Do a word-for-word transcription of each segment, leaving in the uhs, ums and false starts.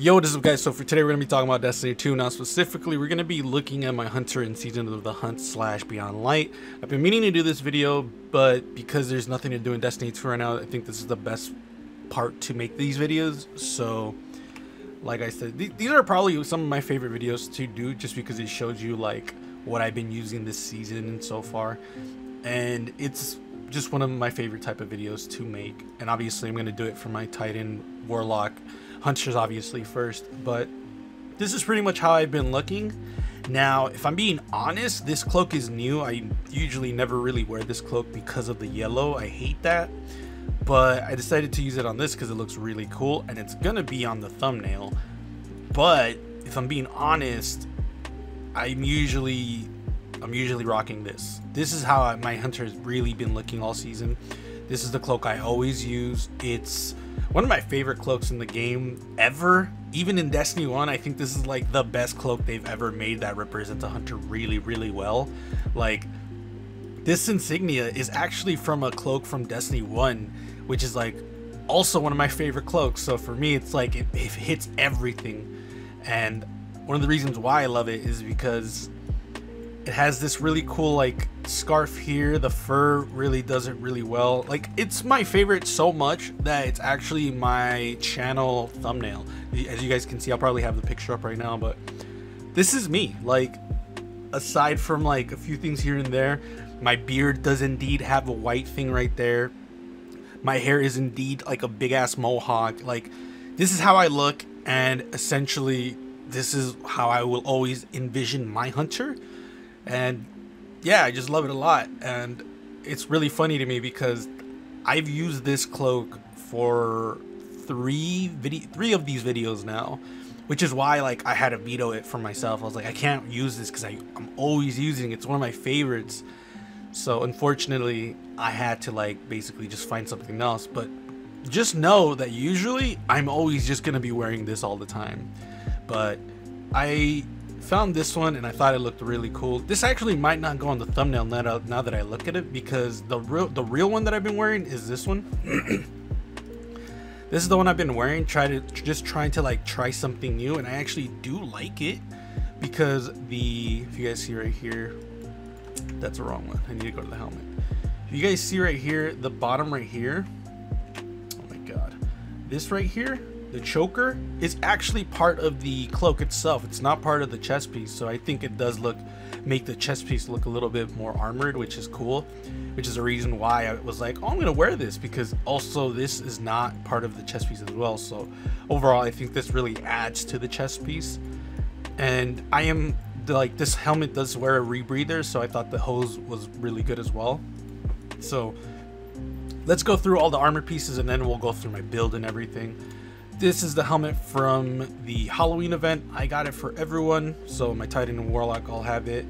Yo, what is up, guys? So for today, we're gonna be talking about Destiny two. Now, specifically, we're gonna be looking at my hunter in Season of the Hunt slash Beyond Light. I've been meaning to do this video, but because there's nothing to do in Destiny two right now, I think this is the best part to make these videos. So, like I said, th these are probably some of my favorite videos to do, just because it shows you like what I've been using this season so far, and it's just one of my favorite type of videos to make. And obviously, I'm gonna do it for my Titan, Warlock, Hunters obviously first, but this is pretty much how I've been looking. Now, if I'm being honest, this cloak is new. I usually never really wear this cloak because of the yellow. I hate that, but I decided to use it on this because it looks really cool, and it's gonna be on the thumbnail. But if I'm being honest, I'm usually I'm usually rocking this. This is how I, my hunter has really been looking all season. This is the cloak I always use. It's one of my favorite cloaks in the game ever. Even in Destiny one, I think this is like the best cloak they've ever made that represents a hunter really, really well. Like, this insignia is actually from a cloak from Destiny one, which is like also one of my favorite cloaks. So for me, it's like it, it hits everything. And one of the reasons why I love it is because it has this really cool like scarf here. The fur really does it really well. Like, it's my favorite so much that it's actually my channel thumbnail. As you guys can see, I'll probably have the picture up right now, but this is me. Like, aside from like a few things here and there, my beard does indeed have a white thing right there. My hair is indeed like a big ass mohawk. Like, this is how I look, and essentially this is how I will always envision my hunter. And yeah, I just love it a lot. And it's really funny to me because I've used this cloak for three video three of these videos now, which is why like I had to veto it for myself. I was like, I can't use this because I'm always using it. It's one of my favorites. So unfortunately, I had to like basically just find something else. But just know that usually I'm always just gonna be wearing this all the time. But I found this one and I thought it looked really cool. This actually might not go on the thumbnail now, now that I look at it, because the real the real one that I've been wearing is this one. This is the one I've been wearing, try to just trying to like try something new, and I actually do like it because the, if you guys see right here, that's the wrong one. I need to go to the helmet. If you guys see right here, the bottom right here, oh my god, this right here, the choker is actually part of the cloak itself. It's not part of the chest piece. So I think it does look, make the chest piece look a little bit more armored, which is cool, which is a reason why I was like, oh, I'm gonna wear this, because also this is not part of the chest piece as well. So overall, I think this really adds to the chest piece. And I am like, this helmet does wear a rebreather, so I thought the hose was really good as well. So let's go through all the armor pieces and then we'll go through my build and everything. This is the helmet from the Halloween event. I got it for everyone, so my Titan and Warlock all have it.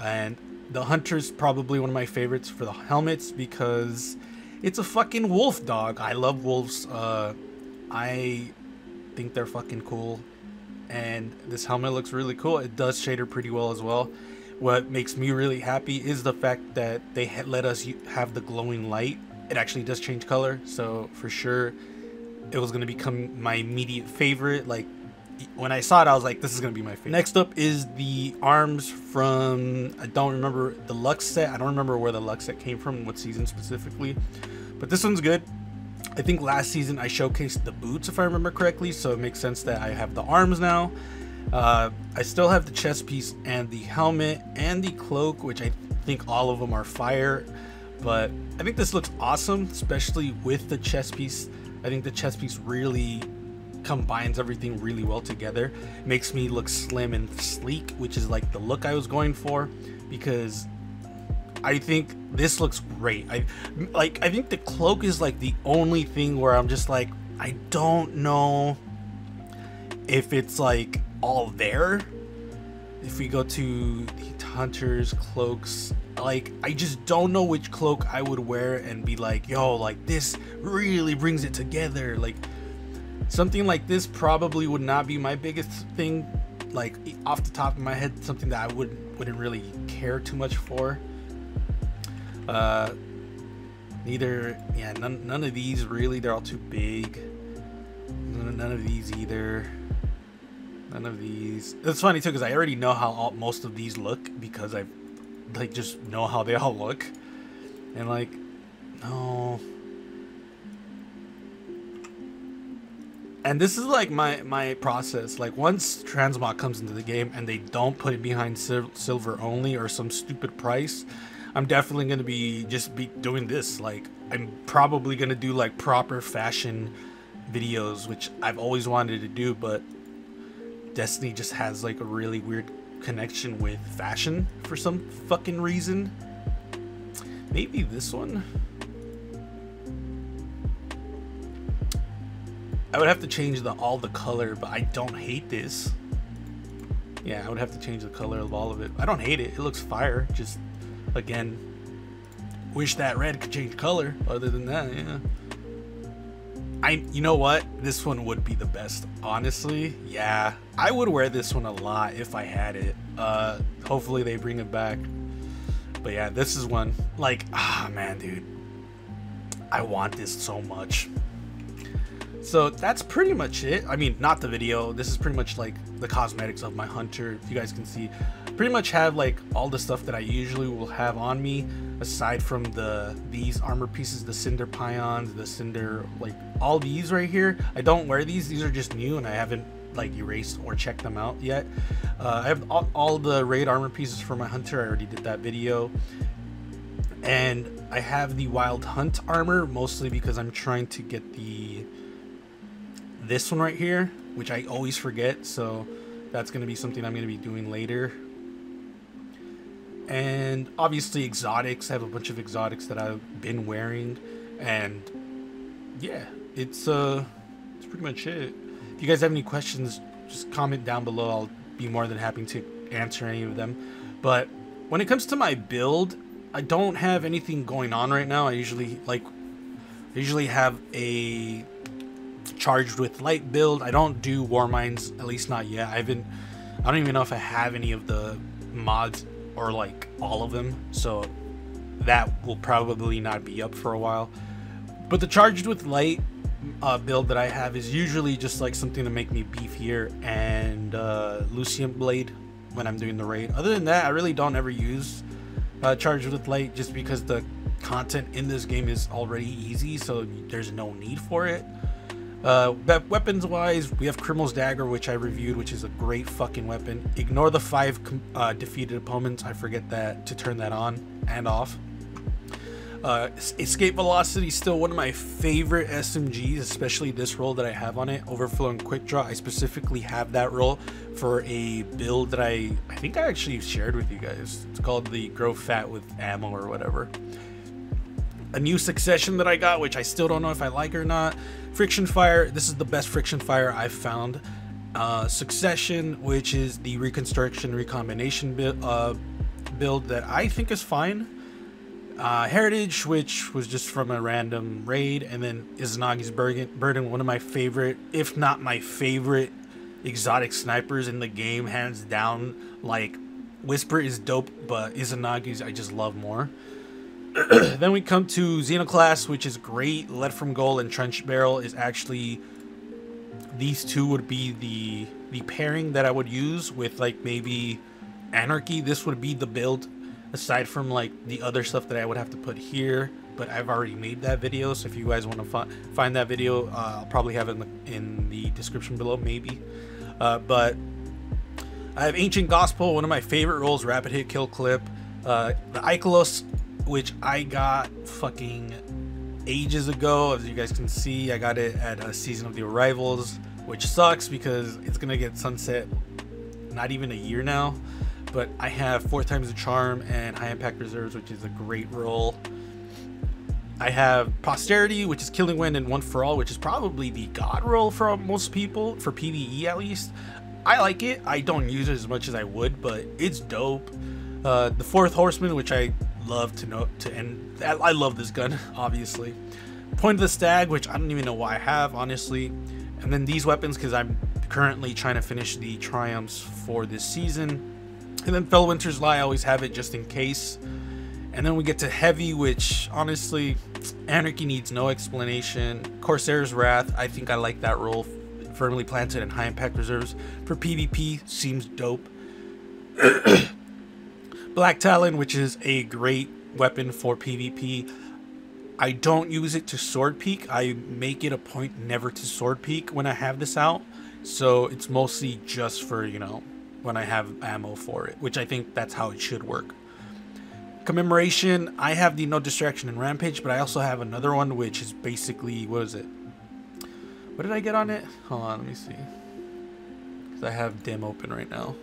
And the Hunter's probably one of my favorites for the helmets because it's a fucking wolf dog. I love wolves. Uh, I think they're fucking cool. And this helmet looks really cool. It does shader pretty well as well. What makes me really happy is the fact that they let us have the glowing light. It actually does change color, so for sure it was going to become my immediate favorite. Like, when I saw it, I was like, this is going to be my favorite. Next up is the arms from, I don't remember the Lux set. I don't remember where the Lux set came from, what season specifically, but this one's good. I think last season I showcased the boots, if I remember correctly, so it makes sense that I have the arms now. Uh, I still have the chest piece and the helmet and the cloak, which I think all of them are fire, but I think this looks awesome, especially with the chest piece. I think the chest piece really combines everything really well together. It makes me look slim and sleek, which is like the look I was going for, because I think this looks great. I like, I think the cloak is like the only thing where I'm just like, I don't know if it's like all there. If we go to the Hunter's cloaks, like, I just don't know which cloak I would wear and be like, yo, like, this really brings it together. Like, something like this probably would not be my biggest thing, like, off the top of my head, something that I wouldn't wouldn't really care too much for. Uh, neither, yeah, none, none of these really, they're all too big. None of these either. None of these. It's funny too, because I already know how all, most of these look, because I like just know how they all look, and like, no. And this is like my my process. Like once transmog comes into the game and they don't put it behind sil silver only or some stupid price, I'm definitely gonna be just be doing this. Like I'm probably gonna do like proper fashion videos, which I've always wanted to do, but Destiny just has like a really weird connection with fashion for some fucking reason. Maybe this one. I would have to change the all the color, but I don't hate this. Yeah, I would have to change the color of all of it. I don't hate it. It looks fire. Just, again, wish that red could change color. Other than that, yeah. I, you know what? This one would be the best, honestly. Yeah, I would wear this one a lot if I had it. Uh, hopefully they bring it back. But yeah, this is one. Like, ah, man, dude. I want this so much. So that's pretty much it. I mean, not the video. This is pretty much like the cosmetics of my hunter. If you guys can see, pretty much have like all the stuff that I usually will have on me, aside from the these armor pieces, the cinder pions, the cinder, like all these right here. I don't wear these. These are just new and I haven't like erased or checked them out yet. Uh, I have all, all the raid armor pieces for my hunter. I already did that video. And I have the wild hunt armor, mostly because I'm trying to get the this one right here, which I always forget, so that's going to be something I'm going to be doing later. And obviously exotics, I have a bunch of exotics that I've been wearing, and yeah, it's uh it's pretty much it. If you guys have any questions, just comment down below. I'll be more than happy to answer any of them. But when it comes to my build, I don't have anything going on right now. I usually like I usually have a charged with light build. I don't do war mines, at least not yet. I haven't I don't even know if I have any of the mods or like all of them, so that will probably not be up for a while. But the charged with light uh, build that I have is usually just like something to make me beefier, and uh, Lucian Blade when I'm doing the raid. Other than that, I really don't ever use uh, charged with light, just because the content in this game is already easy, so there's no need for it. Uh, weapons wise, we have Criminal's Dagger, which I reviewed, which is a great fucking weapon. Ignore the five uh, defeated opponents. I forget that to turn that on and off. Uh, Escape Velocity is still one of my favorite S M Gs, especially this role that I have on it, Overflow and Quick Draw. I specifically have that role for a build that I, I think I actually shared with you guys. It's called the Grow Fat with Ammo or whatever. A new Succession that I got, which I still don't know if I like or not. Friction Fire, this is the best Friction Fire I've found. Uh, Succession, which is the Reconstruction Recombination build, uh, build that I think is fine. Uh, Heritage, which was just from a random raid. And then Izanagi's Burden, one of my favorite, if not my favorite, exotic snipers in the game, hands down. Like, Whisper is dope, but Izanagi's I just love more. Then we come to Xenoclast, which is great. Led from Gold and Trench Barrel is actually, these two would be the the pairing that I would use with like maybe Anarchy. This would be the build, aside from like the other stuff that I would have to put here, but I've already made that video, so if you guys want to fi find that video, uh, I'll probably have it in the, in the description below, maybe. Uh, but I have Ancient Gospel, one of my favorite roles, rapid hit kill clip. Uh, the Iklos, which I got fucking ages ago. As you guys can see, I got it at a Season of the Arrivals, which sucks because it's gonna get sunset not even a year now. But I have Four Times the Charm and High Impact Reserves, which is a great role. I have Posterity, which is Killing Wind and One For All, which is probably the god role for most people, for PvE at least. I like it. I don't use it as much as I would, but it's dope. Uh, the Fourth Horseman, which I love to know to end I love this gun, obviously. Point of the Stag, which I don't even know why I have, honestly. And then these weapons, because I'm currently trying to finish the triumphs for this season. And then Fellwinter's Lie, I always have it just in case. And then we get to heavy, which honestly Anarchy needs no explanation. Corsair's Wrath, I think I like that role firmly planted and high impact reserves for PvP seems dope. Black Talon, which is a great weapon for PvP. I don't use it to sword peek. I make it a point never to sword peek when I have this out. So it's mostly just for, you know, when I have ammo for it, which I think that's how it should work. Commemoration, I have the No Distraction and Rampage, but I also have another one, which is basically, what is it? What did I get on it? Hold on, let me see. Because I have dim open right now.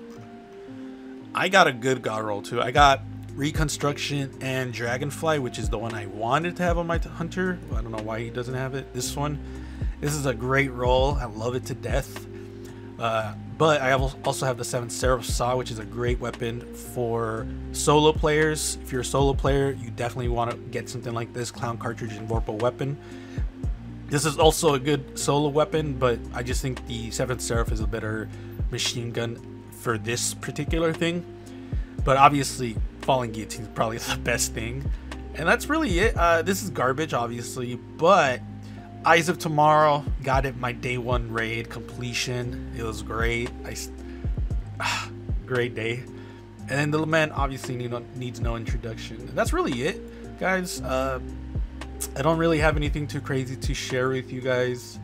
I got a good god roll too. I got Reconstruction and Dragonfly, which is the one I wanted to have on my hunter. I don't know why he doesn't have it. This one, this is a great roll. I love it to death. Uh, but I also have the Seventh Seraph Saw, which is a great weapon for solo players. If you're a solo player, you definitely want to get something like this, Clown Cartridge and Vorpal Weapon. This is also a good solo weapon, but I just think the Seventh Seraph is a better machine gun for this particular thing. But obviously, Falling Guillotine is probably the best thing. And that's really it. Uh, this is garbage, obviously, but Eyes of Tomorrow, got it my day one raid completion. It was great. I, ah, great day. And then the Lament obviously need, needs no introduction. And that's really it, guys. Uh, I don't really have anything too crazy to share with you guys.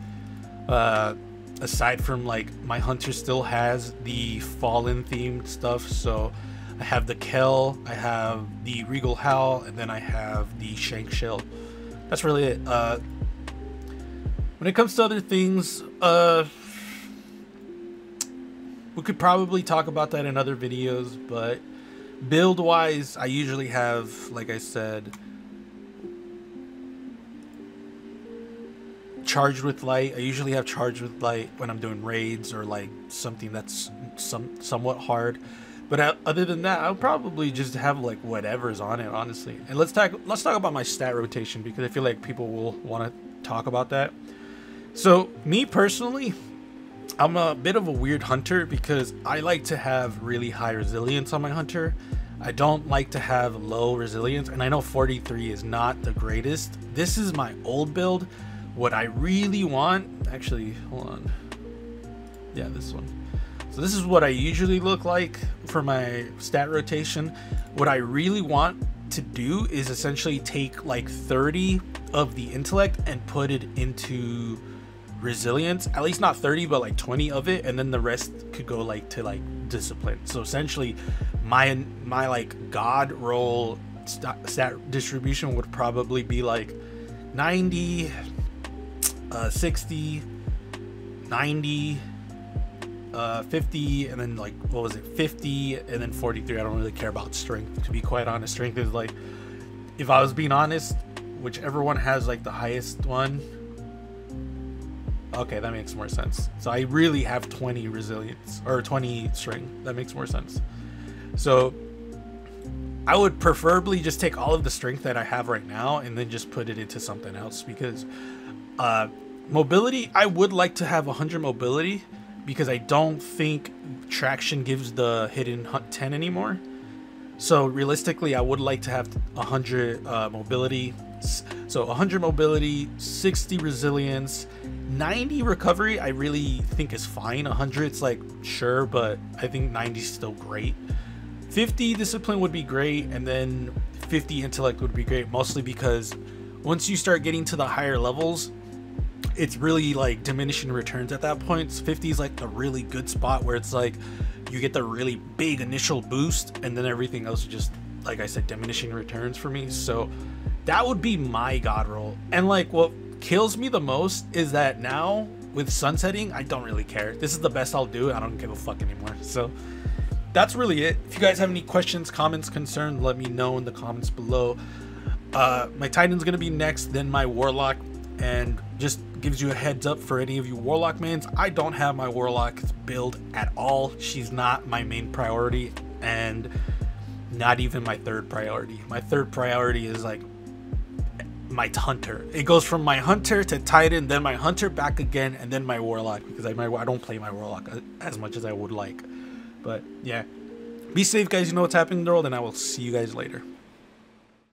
Uh, aside from like my hunter still has the Fallen themed stuff. So I have the Kel, I have the Regal Howl, and then I have the Shank Shell. That's really it. Uh, When it comes to other things, uh, we could probably talk about that in other videos, but build-wise, I usually have, like I said, Charged with Light. I usually have Charged with Light when I'm doing raids or like something that's some somewhat hard. But I, other than that, I'll probably just have like whatever's on it, honestly. And let's talk let's talk about my stat rotation, because I feel like people will want to talk about that. So me personally, I'm a bit of a weird hunter because I like to have really high resilience on my hunter. I don't like to have low resilience, and I know forty-three is not the greatest. This is my old build. What I really want, actually, hold on. Yeah, this one. So this is what I usually look like for my stat rotation. What I really want to do is essentially take like thirty of the intellect and put it into resilience, at least not thirty, but like twenty of it, and then the rest could go like to like discipline. So essentially my my like god roll st stat distribution would probably be like ninety, uh, sixty, ninety, uh, fifty, and then like, what was it, fifty, and then forty-three. I don't really care about strength, to be quite honest. Strength is like, if I was being honest, whichever one has like the highest one. Okay, that makes more sense. So I really have twenty resilience or twenty strength. That makes more sense. So I would preferably just take all of the strength that I have right now and then just put it into something else, because uh, mobility, I would like to have one hundred mobility because I don't think traction gives the hidden ten anymore. So realistically, I would like to have one hundred uh, mobility. So one hundred mobility, sixty resilience, ninety recovery, I really think is fine. one hundred's like, sure, but I think ninety's still great. fifty discipline would be great, and then fifty intellect would be great, mostly because once you start getting to the higher levels, it's really like diminishing returns at that point. So fifty is like the really good spot where it's like, you get the really big initial boost, and then everything else is just, like I said, diminishing returns for me. So that would be my god roll. And like, what kills me the most is that now with sunsetting, I don't really care. This is the best I'll do. I don't give a fuck anymore. So that's really it. If you guys have any questions, comments, concerns, let me know in the comments below. Uh, my Titan's gonna be next, then my Warlock, and just gives you a heads up for any of you Warlock mains. I don't have my Warlock build at all. She's not my main priority, and not even my third priority. My third priority is like my hunter. It goes from my hunter to Titan, then my hunter back again, and then my Warlock, because I, my, I don't play my Warlock as much as I would like. But yeah, be safe, guys. You know what's happening in the world, and I will see you guys later.